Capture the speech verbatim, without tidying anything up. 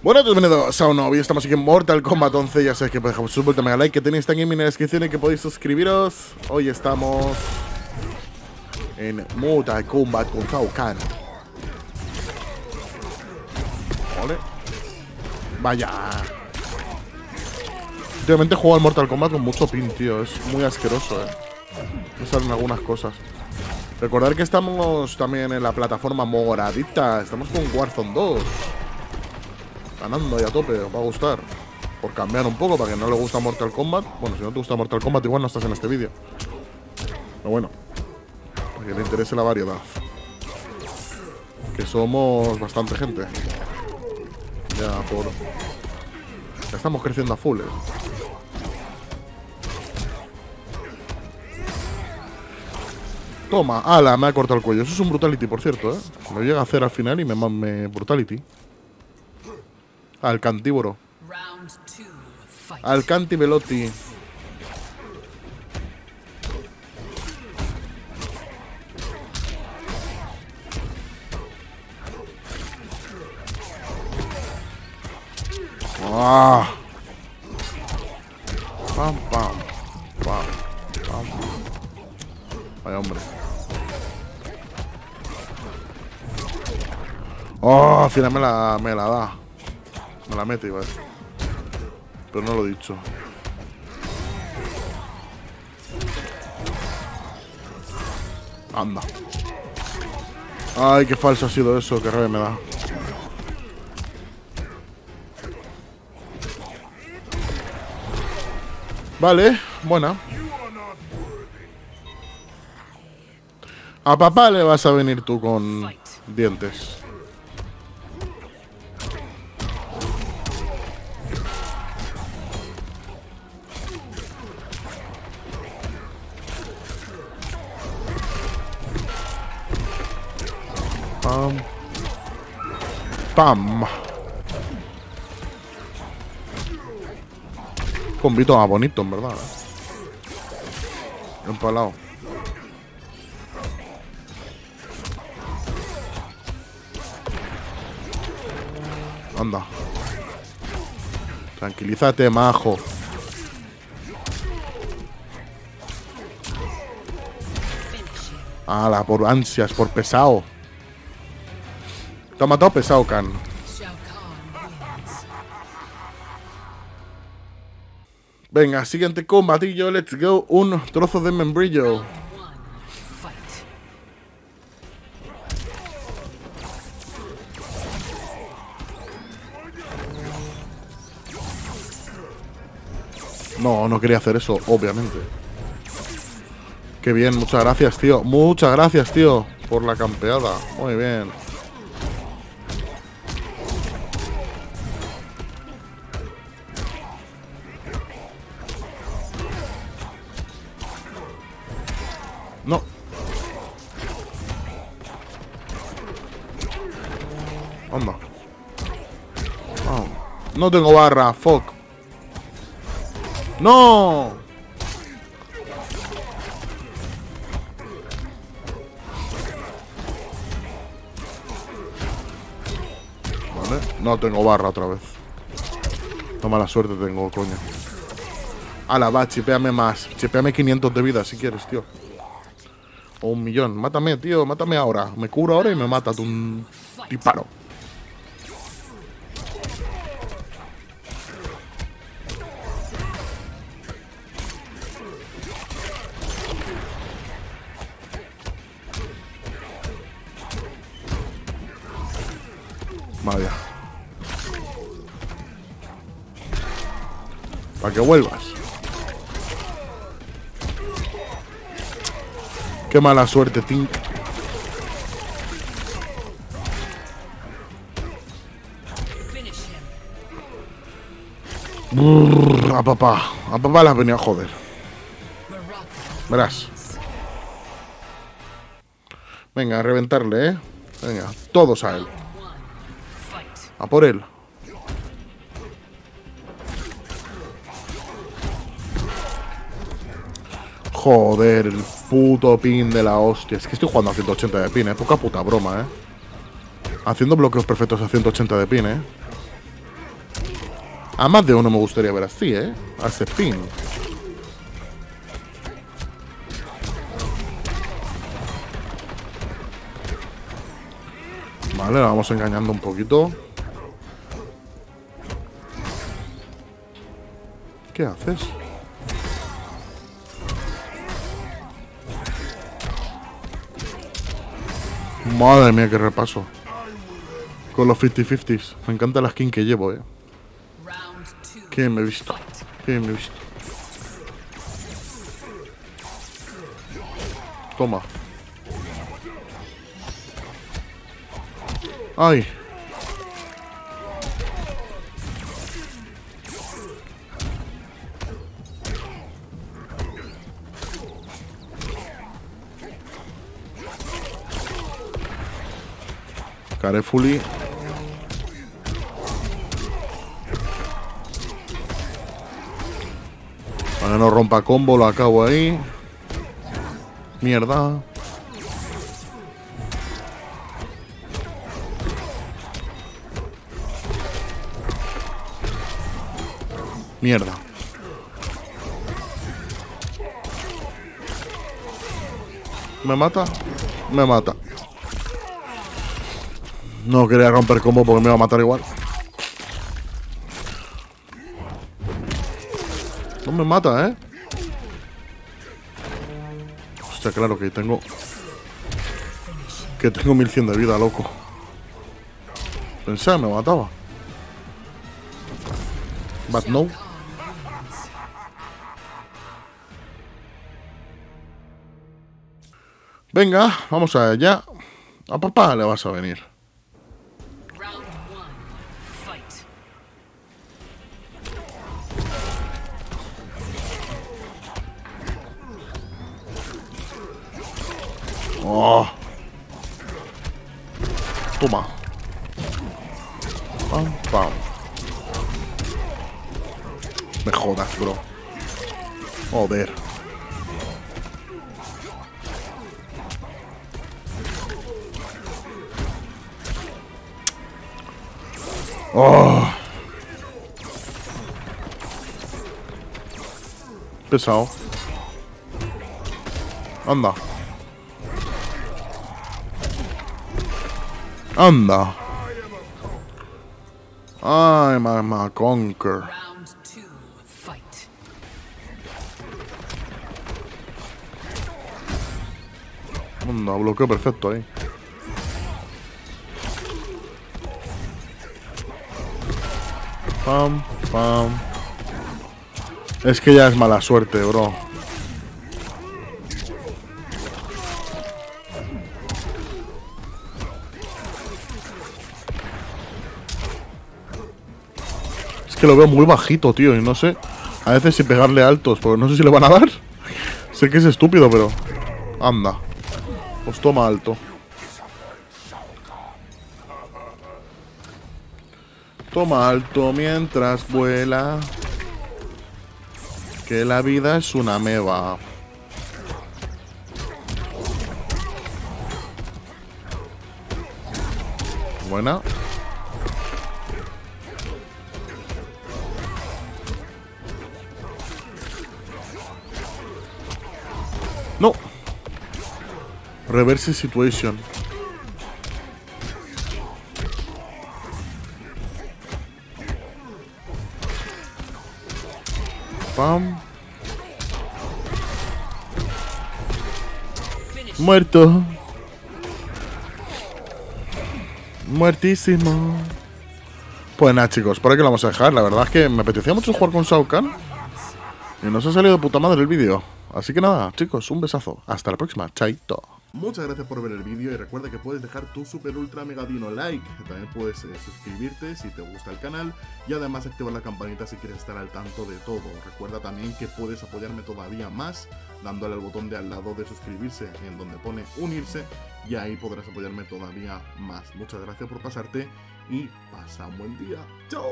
Bueno, bienvenidos a un nuevo vídeo. Estamos aquí en Mortal Kombat once. Ya sabéis que podéis dejar un mega like, que tenéis también en la descripción y que podéis suscribiros. Hoy estamos en Mortal Kombat con Shao Kahn. Vale. Vaya. Últimamente he jugado al Mortal Kombat con mucho pin, tío. Es muy asqueroso, eh. Me salen algunas cosas. Recordar que estamos también en la plataforma moradita. Estamos con Warzone dos. Ganando y a tope, os va a gustar. Por cambiar un poco, para que no le gusta Mortal Kombat. Bueno, si no te gusta Mortal Kombat, igual no estás en este vídeo. Pero bueno, para que le interese la variedad, que somos bastante gente. Ya por... Ya estamos creciendo a full, eh. Toma, ala, me ha cortado el cuello. Eso es un Brutality, por cierto, eh. Lo llega a hacer al final y me... me Brutality. Al Cantívoro. Al Cantivelotti. ¡Ah! ¡Pam, pam! ¡Pam, pam! Vaya, hombre. ¡Oh! Al final me la, me la da. Me la mete, iba a decir. Pero no lo he dicho. Anda. Ay, qué falso ha sido eso. Qué rabia me da. Vale, buena. A papá le vas a venir tú con dientes. Pam. Pam. Combito más bonito, en verdad, ¿eh? Empalado. Anda. Tranquilízate, majo. Ala, por ansias, por pesado. Te ha matado pesado, Kahn. Venga, siguiente combatillo. Let's go. Un trozo de membrillo. No, no quería hacer eso, obviamente. Qué bien, muchas gracias, tío. Muchas gracias, tío, por la campeada. Muy bien. No. Anda. Oh. No tengo barra, fuck. No. Vale, no tengo barra otra vez. No, mala suerte tengo, coño. Ala, va, chipeame más. Chipeame quinientos de vida si quieres, tío. O un millón. Mátame, tío. Mátame ahora. Me curo ahora y me mata de un disparo. Vaya. Para que vuelvas. Qué mala suerte, Tink. Brrr, a papá. A papá las venía a joder. Verás. Venga, a reventarle, eh. Venga, todos a él. A por él. Joder, el puto pin de la hostia. Es que estoy jugando a ciento ochenta de pin, eh. Poca puta broma, eh. Haciendo bloqueos perfectos a ciento ochenta de pin, eh. A más de uno me gustaría ver así, ¿eh? Hace spin. Vale, la vamos engañando un poquito. ¿Qué haces? Madre mía, qué repaso. Con los cincuenta cincuenta. Me encanta la skin que llevo, eh. ¿Qué me he visto? ¿Qué me he visto? Toma. Ay. Carefully. Para que no rompa combo, lo acabo ahí. Mierda. Mierda. ¿Me mata? Me mata. No quería romper combo porque me iba a matar igual. No me mata, ¿eh? Hostia, claro que tengo... Que tengo mil cien de vida, loco. Pensaba, me mataba. But no. Venga, vamos allá. A papá le vas a venir. Oh. Toma. Pam, pam. Me jodas, bro. Joder. Oh. Pesado. Anda. Anda. Ay, mamá, conquer. Anda, bloqueo perfecto ahí. Pam, pam. Es que ya es mala suerte, bro. Que lo veo muy bajito, tío, y no sé. A veces si pegarle altos, porque no sé si le van a dar. Sé que es estúpido, pero... Anda. Pues toma alto. Toma alto mientras vuela. Que la vida es una meba. Buena. No. Reverse situation. Pam. Muerto. Muertísimo. Pues nada, chicos, por aquí lo vamos a dejar. La verdad es que me apetecía mucho jugar con Shao Kahn y nos ha salido de puta madre el vídeo. Así que nada, chicos, un besazo. Hasta la próxima. Chaito. Muchas gracias por ver el vídeo y recuerda que puedes dejar tu super ultra mega dino like. También puedes eh, suscribirte si te gusta el canal y además activar la campanita si quieres estar al tanto de todo. Recuerda también que puedes apoyarme todavía más dándole al botón de al lado de suscribirse en donde pone unirse y ahí podrás apoyarme todavía más. Muchas gracias por pasarte y pasa un buen día. ¡Chao!